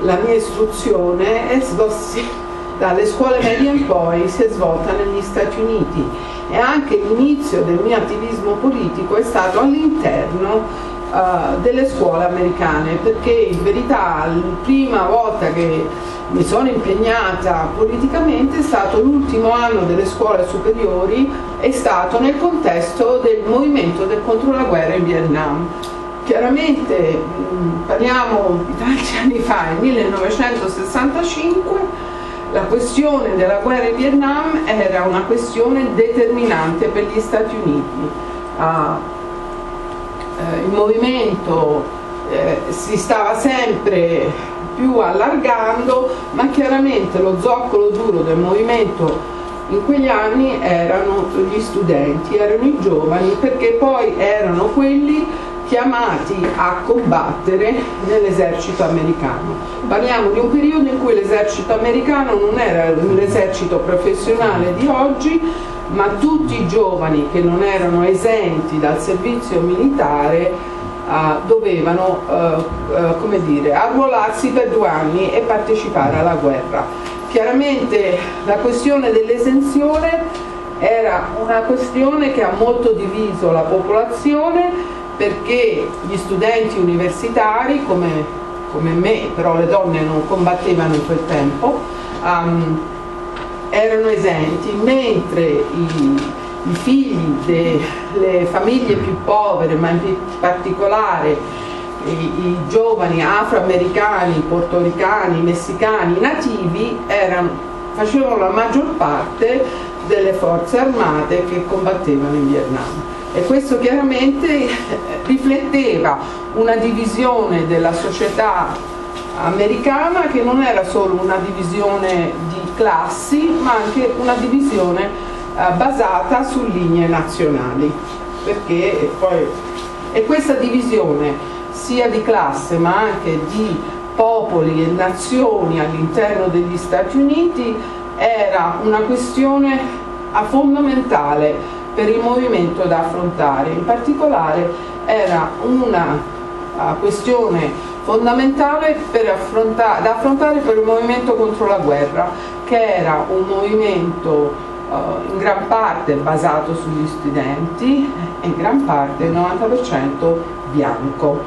la mia istruzione è svolta dalle scuole medie in poi, si è svolta negli Stati Uniti, e anche l'inizio del mio attivismo politico è stato all'interno delle scuole americane, perché in verità la prima volta che mi sono impegnata politicamente è stato l'ultimo anno delle scuole superiori, è stato nel contesto del movimento contro la guerra in Vietnam. Chiaramente parliamo di tanti anni fa, nel 1965. La questione della guerra in Vietnam era una questione determinante per gli Stati Uniti. Il movimento si stava sempre più allargando, ma chiaramente lo zoccolo duro del movimento in quegli anni erano gli studenti, erano i giovani, perché poi erano quelli chiamati a combattere nell'esercito americano. Parliamo di un periodo in cui l'esercito americano non era l'esercito professionale di oggi, ma tutti i giovani che non erano esenti dal servizio militare dovevano arruolarsi per 2 anni e partecipare alla guerra. Chiaramente la questione dell'esenzione era una questione che ha molto diviso la popolazione, perché gli studenti universitari, come me, però le donne non combattevano in quel tempo, erano esenti, mentre i figli delle famiglie più povere, ma in particolare i giovani afroamericani, portoricani, messicani, nativi, facevano la maggior parte delle forze armate che combattevano in Vietnam. E questo chiaramente rifletteva una divisione della società americana che non era solo una divisione di classi, ma anche una divisione basata su linee nazionali, perché poi, e questa divisione sia di classe ma anche di popoli e nazioni all'interno degli Stati Uniti era una questione fondamentale per il movimento da affrontare. In particolare era una questione fondamentale da affrontare per il movimento contro la guerra, che era un movimento in gran parte basato sugli studenti e in gran parte, il 90% bianco,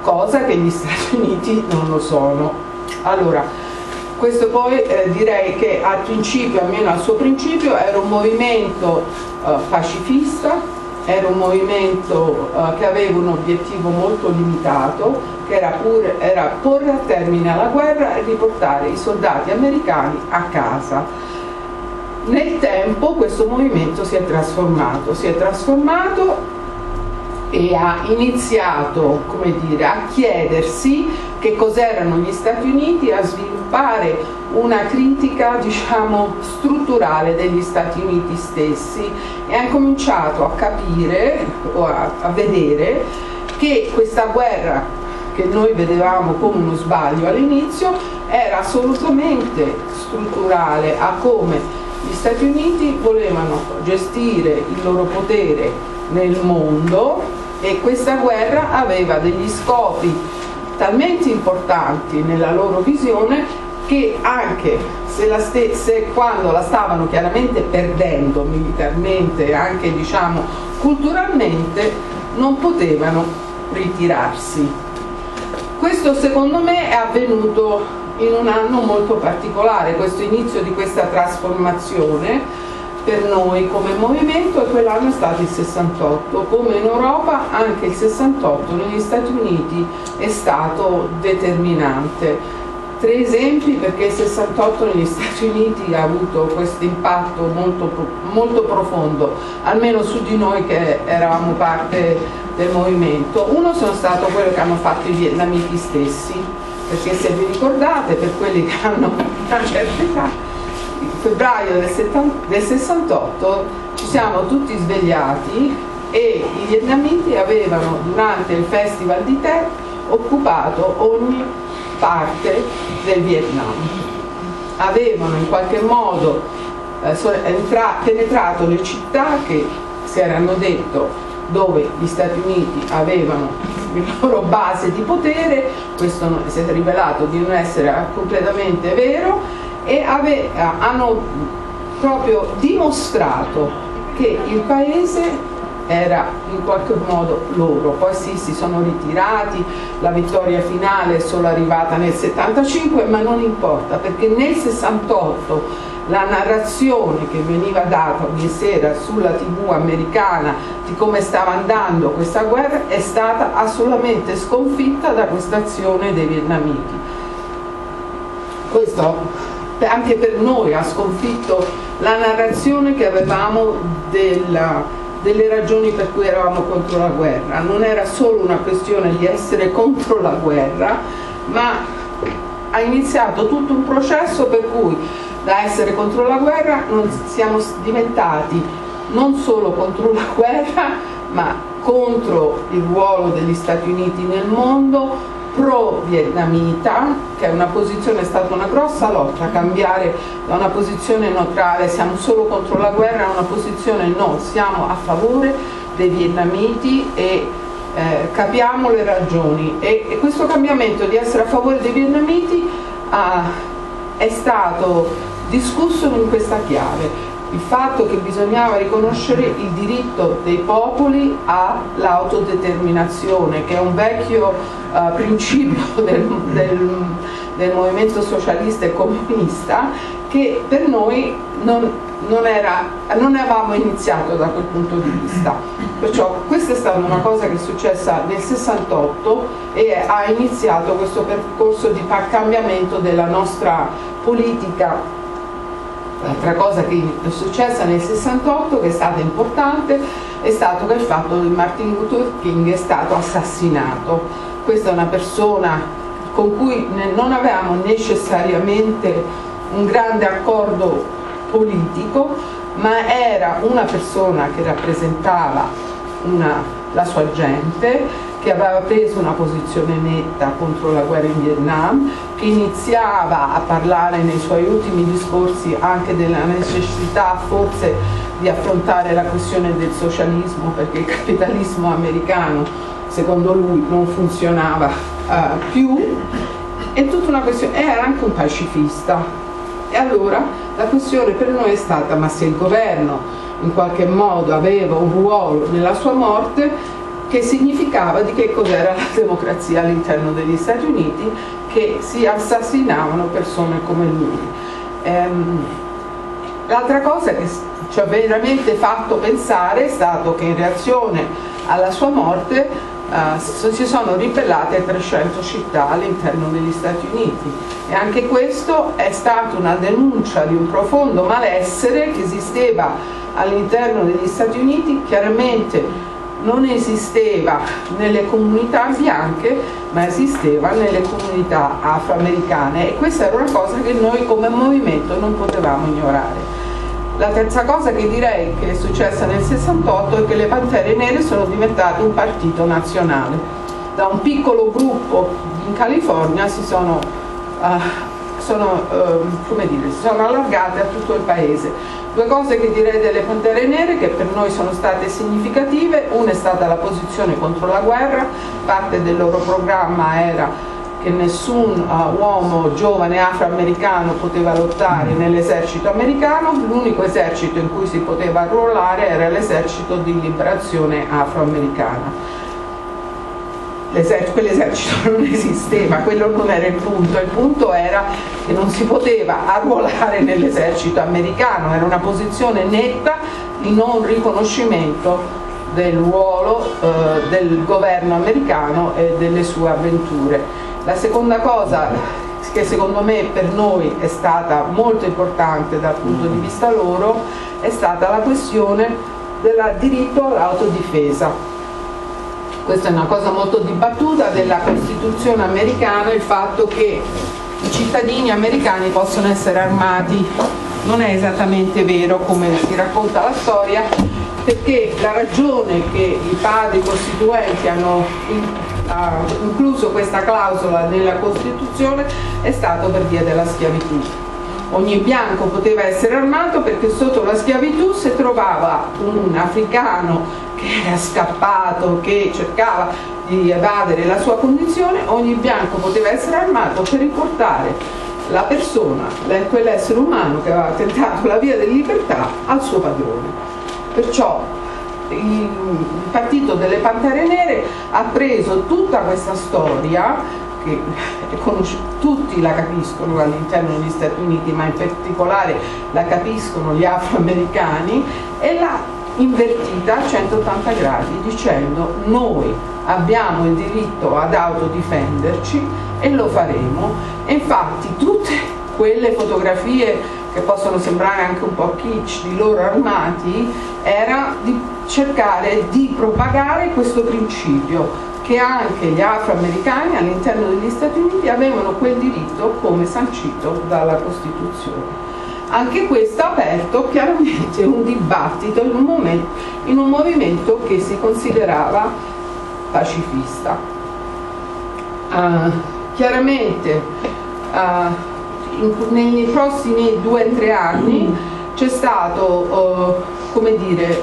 cosa che gli Stati Uniti non lo sono. Allora, questo poi direi che al principio, almeno al suo principio, era un movimento pacifista, era un movimento che aveva un obiettivo molto limitato, che era porre a termine alla guerra e riportare i soldati americani a casa. Nel tempo questo movimento si è trasformato e ha iniziato, come dire, a chiedersi che cos'erano gli Stati Uniti, a sviluppare una critica, diciamo, strutturale degli Stati Uniti stessi, e ha cominciato a capire o a vedere che questa guerra, che noi vedevamo come uno sbaglio all'inizio, era assolutamente strutturale a come gli Stati Uniti volevano gestire il loro potere nel mondo, e questa guerra aveva degli scopi talmente importanti nella loro visione che anche se quando la stavano chiaramente perdendo militarmente e anche, diciamo, culturalmente, non potevano ritirarsi. Questo secondo me è avvenuto in un anno molto particolare, questo inizio di questa trasformazione per noi come movimento, e quell'anno è stato il 68, come in Europa anche il 68 negli Stati Uniti è stato determinante. Tre esempi, perché il 68 negli Stati Uniti ha avuto questo impatto molto, molto profondo, almeno su di noi che eravamo parte del movimento. Uno sono stato quello che hanno fatto i vietnamiti stessi, perché se vi ricordate, per quelli che hanno una certa età, in febbraio del 68 ci siamo tutti svegliati e i vietnamiti avevano, durante il festival di tè, occupato ogni parte del Vietnam, avevano in qualche modo penetrato le città che si erano detto dove gli Stati Uniti avevano la loro base di potere. Questo si è rivelato di non essere completamente vero, e hanno proprio dimostrato che il paese era in qualche modo loro. Poi sì, si sono ritirati, la vittoria finale è solo arrivata nel 75, ma non importa, perché nel 68 la narrazione che veniva data ogni sera sulla TV americana di come stava andando questa guerra è stata assolutamente sconfitta da questa azione dei vietnamiti. Questo anche per noi ha sconfitto la narrazione che avevamo delle ragioni per cui eravamo contro la guerra. Non era solo una questione di essere contro la guerra, ma ha iniziato tutto un processo per cui da essere contro la guerra siamo diventati non solo contro la guerra, ma contro il ruolo degli Stati Uniti nel mondo, pro-vietnamita, che è una posizione, è stata una grossa lotta, cambiare da una posizione neutrale, siamo solo contro la guerra, a una posizione no, siamo a favore dei vietnamiti e capiamo le ragioni. E questo cambiamento di essere a favore dei vietnamiti è stato discusso in questa chiave, il fatto che bisognava riconoscere il diritto dei popoli all'autodeterminazione, che è un vecchio principio del movimento socialista e comunista, che per noi non avevamo iniziato da quel punto di vista. Perciò questa è stata una cosa che è successa nel 68 e ha iniziato questo percorso di cambiamento della nostra politica. L'altra cosa che è successa nel 68, che è stata importante, è stato che il fatto che Martin Luther King è stato assassinato. Questa è una persona con cui non avevamo necessariamente un grande accordo politico, ma era una persona che rappresentava la sua gente, che aveva preso una posizione netta contro la guerra in Vietnam, che iniziava a parlare nei suoi ultimi discorsi anche della necessità forse di affrontare la questione del socialismo, perché il capitalismo americano secondo lui non funzionava più, e tutta una questione, era anche un pacifista. E allora la questione per noi è stata: ma se il governo in qualche modo aveva un ruolo nella sua morte, che significava di che cos'era la democrazia all'interno degli Stati Uniti, che si assassinavano persone come lui. L'altra cosa che ci ha veramente fatto pensare è stato che in reazione alla sua morte si sono ribellate 300 città all'interno degli Stati Uniti, e anche questo è stata una denuncia di un profondo malessere che esisteva all'interno degli Stati Uniti, chiaramente non esisteva nelle comunità bianche, ma esisteva nelle comunità afroamericane, e questa era una cosa che noi come movimento non potevamo ignorare. La terza cosa che direi che è successa nel 68 è che le Pantere Nere sono diventate un partito nazionale. Da un piccolo gruppo in California si sono allargate a tutto il paese. Due cose che direi delle Pantere Nere che per noi sono state significative: una è stata la posizione contro la guerra, parte del loro programma era che nessun uomo giovane afroamericano poteva lottare nell'esercito americano, l'unico esercito in cui si poteva arruolare era l'esercito di liberazione afroamericana. Quell'esercito non esisteva, quello non era il punto era che non si poteva arruolare nell'esercito americano, era una posizione netta di non riconoscimento del ruolo del governo americano e delle sue avventure. La seconda cosa che secondo me per noi è stata molto importante dal punto di vista loro è stata la questione del diritto all'autodifesa. Questa è una cosa molto dibattuta della Costituzione americana, il fatto che i cittadini americani possono essere armati. Non è esattamente vero come si racconta la storia, perché la ragione che i padri costituenti ha incluso questa clausola nella Costituzione è stato per via della schiavitù. Ogni bianco poteva essere armato perché sotto la schiavitù, se trovava un africano che era scappato, che cercava di evadere la sua condizione, ogni bianco poteva essere armato per riportare la persona, quell'essere umano che aveva tentato la via della libertà, al suo padrone. Perciò il partito delle Pantere Nere ha preso tutta questa storia, che tutti la capiscono all'interno degli Stati Uniti, ma in particolare la capiscono gli afroamericani, e l'ha invertita a 180 gradi dicendo: noi abbiamo il diritto ad autodifenderci e lo faremo. E infatti tutte quelle fotografie che possono sembrare anche un po' kitsch di loro armati era di cercare di propagare questo principio che anche gli afroamericani all'interno degli Stati Uniti avevano quel diritto come sancito dalla Costituzione. Anche questo ha aperto chiaramente un dibattito in un movimento che si considerava pacifista. Chiaramente nei prossimi 2 o 3 anni c'è stato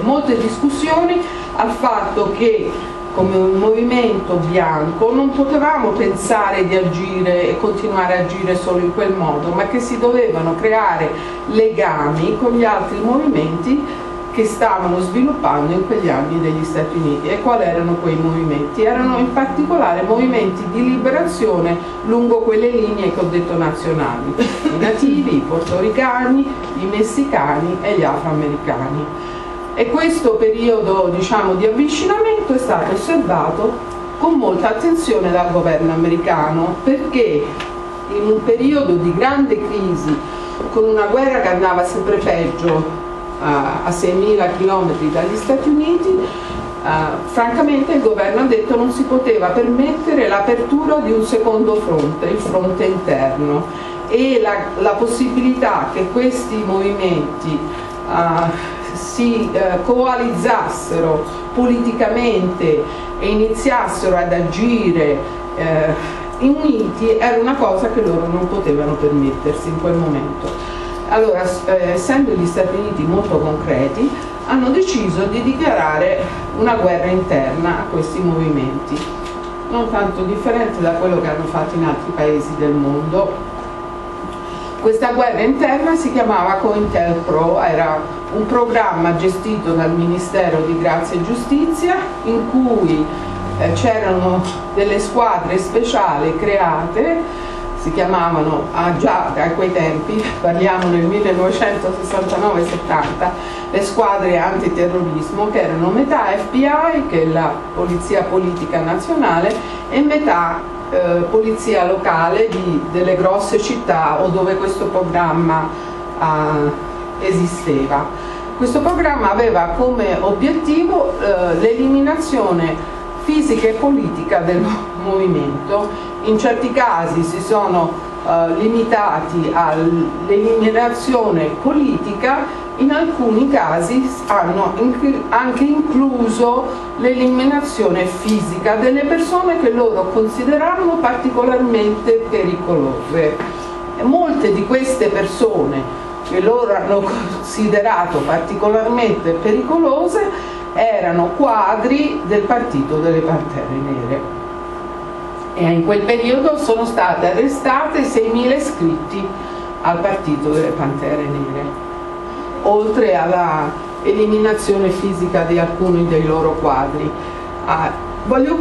molte discussioni al fatto che come un movimento bianco non potevamo pensare di agire e continuare a agire solo in quel modo, ma che si dovevano creare legami con gli altri movimenti che stavano sviluppando in quegli anni degli Stati Uniti. E quali erano quei movimenti? Erano in particolare movimenti di liberazione lungo quelle linee che ho detto nazionali, i nativi, i portoricani, i messicani e gli afroamericani. E questo periodo, di avvicinamento è stato osservato con molta attenzione dal governo americano, perché in un periodo di grande crisi, con una guerra che andava sempre peggio, a 6.000 km dagli Stati Uniti, francamente il governo ha detto non si poteva permettere l'apertura di un secondo fronte, il fronte interno, e la possibilità che questi movimenti si coalizzassero politicamente e iniziassero ad agire uniti era una cosa che loro non potevano permettersi in quel momento. Allora, essendo gli Stati Uniti molto concreti, hanno deciso di dichiarare una guerra interna a questi movimenti, non tanto differente da quello che hanno fatto in altri paesi del mondo. Questa guerra interna si chiamava COINTELPRO, era un programma gestito dal Ministero di Grazia e Giustizia in cui c'erano delle squadre speciali create. Si chiamavano, già da quei tempi, parliamo del 1969-70, le squadre antiterrorismo, che erano metà FBI, che è la polizia politica nazionale, e metà polizia locale delle grosse città o dove questo programma esisteva. Questo programma aveva come obiettivo l'eliminazione fisica e politica del movimento. In certi casi si sono limitati all'eliminazione politica, in alcuni casi hanno anche incluso l'eliminazione fisica delle persone che loro considerarono particolarmente pericolose. E molte di queste persone che loro hanno considerato particolarmente pericolose erano quadri del partito delle Pantere Nere, e in quel periodo sono state arrestate 6.000 iscritti al partito delle Pantere Nere, oltre alla eliminazione fisica di alcuni dei loro quadri. Voglio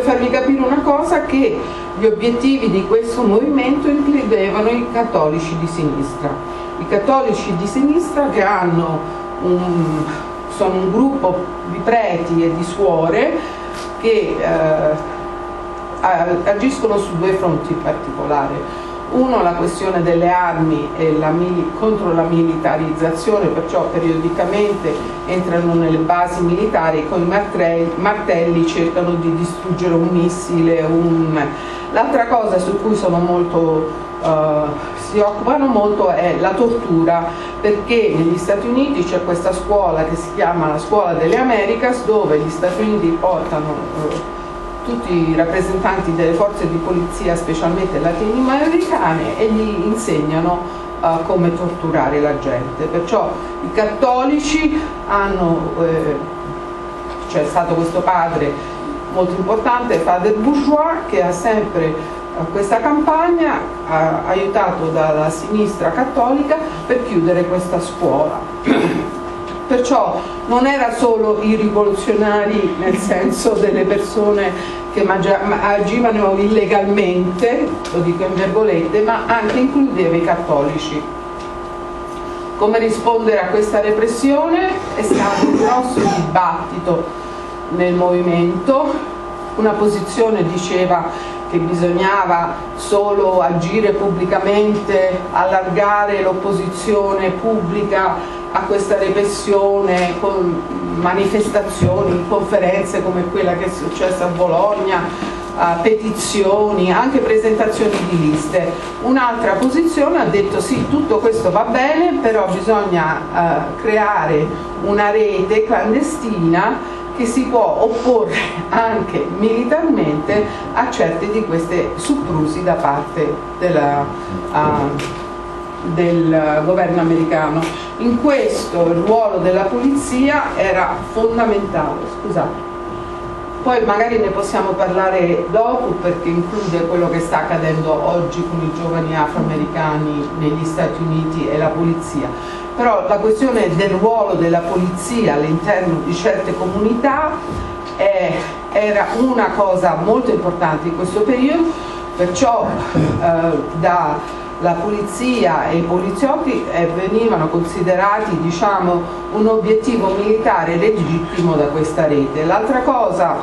farvi capire una cosa, che gli obiettivi di questo movimento includevano i cattolici di sinistra. I cattolici di sinistra, che hanno sono un gruppo di preti e di suore che agiscono su due fronti in particolare. Uno, la questione delle armi e contro la militarizzazione, perciò periodicamente entrano nelle basi militari e con i martelli cercano di distruggere un missile. L'altra cosa su cui sono molto, si occupano molto, è la tortura, perché negli Stati Uniti c'è questa scuola che si chiama la Scuola delle Americas, dove gli Stati Uniti portano tutti i rappresentanti delle forze di polizia, specialmente latinoamericane, e gli insegnano come torturare la gente. Perciò i cattolici hanno, c'è stato questo padre molto importante, Padre Bourgeois, che ha sempre questa campagna, aiutato dalla sinistra cattolica, per chiudere questa scuola. Perciò non era solo i rivoluzionari nel senso delle persone che agivano illegalmente, lo dico in virgolette, ma anche includeva i cattolici. Come rispondere a questa repressione? È stato un grosso dibattito nel movimento. Una posizione diceva che bisognava solo agire pubblicamente, allargare l'opposizione pubblica a questa repressione con manifestazioni, conferenze come quella che è successa a Bologna, petizioni, anche presentazioni di liste. Un'altra posizione ha detto sì, tutto questo va bene, però bisogna creare una rete clandestina che si può opporre anche militarmente a certi di questi soprusi da parte del governo americano. In questo il ruolo della polizia era fondamentale. Scusate, poi magari ne possiamo parlare dopo, perché include quello che sta accadendo oggi con i giovani afroamericani negli Stati Uniti e la polizia. Però la questione del ruolo della polizia all'interno di certe comunità era una cosa molto importante in questo periodo. Perciò la polizia e i poliziotti venivano considerati, diciamo, un obiettivo militare legittimo da questa rete. L'altra cosa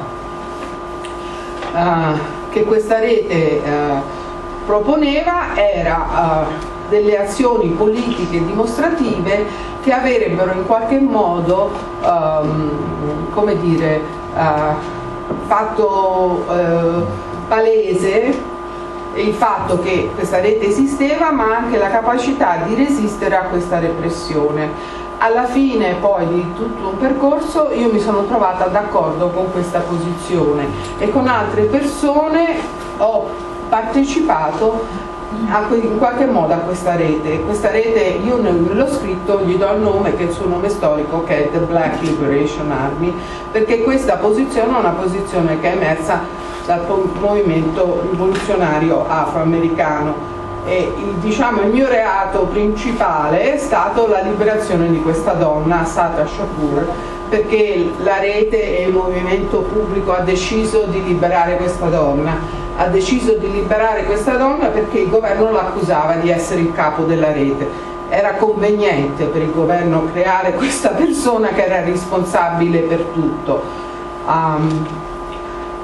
che questa rete proponeva era delle azioni politiche dimostrative che avrebbero in qualche modo come dire, fatto palese il fatto che questa rete esisteva, ma anche la capacità di resistere a questa repressione. Alla fine poi di tutto un percorso io mi sono trovata d'accordo con questa posizione, e con altre persone ho partecipato in qualche modo a questa rete. Questa rete, io nello scritto gli do il nome, che è il suo nome storico, che è The Black Liberation Army, perché questa posizione è una posizione che è emersa dal movimento rivoluzionario afroamericano, e diciamo, il mio reato principale è stato la liberazione di questa donna, Sata Shakur, perché la rete e il movimento pubblico ha deciso di liberare questa donna, perché il governo l'accusava di essere il capo della rete. Era conveniente per il governo creare questa persona che era responsabile per tutto.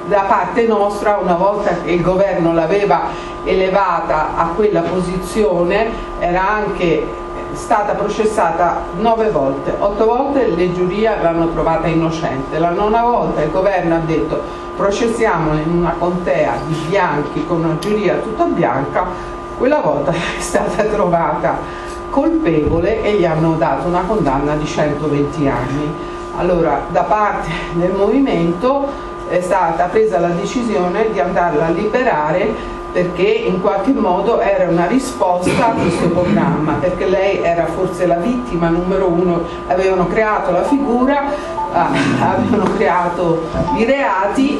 Da parte nostra, una volta che il governo l'aveva elevata a quella posizione, era anche stata processata 9 volte, 8 volte le giuria l'hanno trovata innocente, la nona volta il governo ha detto processiamolo in una contea di bianchi con una giuria tutta bianca, quella volta è stata trovata colpevole e gli hanno dato una condanna di 120 anni. Allora da parte del movimento è stata presa la decisione di andarla a liberare perché in qualche modo era una risposta a questo programma, perché lei era forse la vittima numero 1, avevano creato la figura, avevano creato i reati,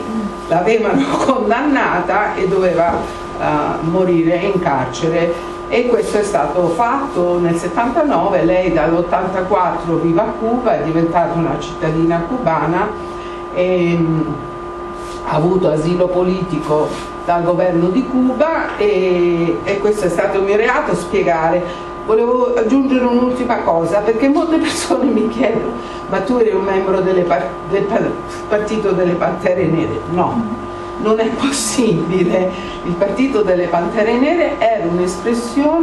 l'avevano condannata e doveva morire in carcere, e questo è stato fatto nel 79, lei dall'84 vive a Cuba, è diventata una cittadina cubana e ha avuto asilo politico dal governo di Cuba, e questo è stato il mio reato, spiegare. Volevo aggiungere un'ultima cosa, perché molte persone mi chiedono: ma tu eri un membro del partito delle Pantere Nere? No, non è possibile, il partito delle Pantere Nere era un'espressione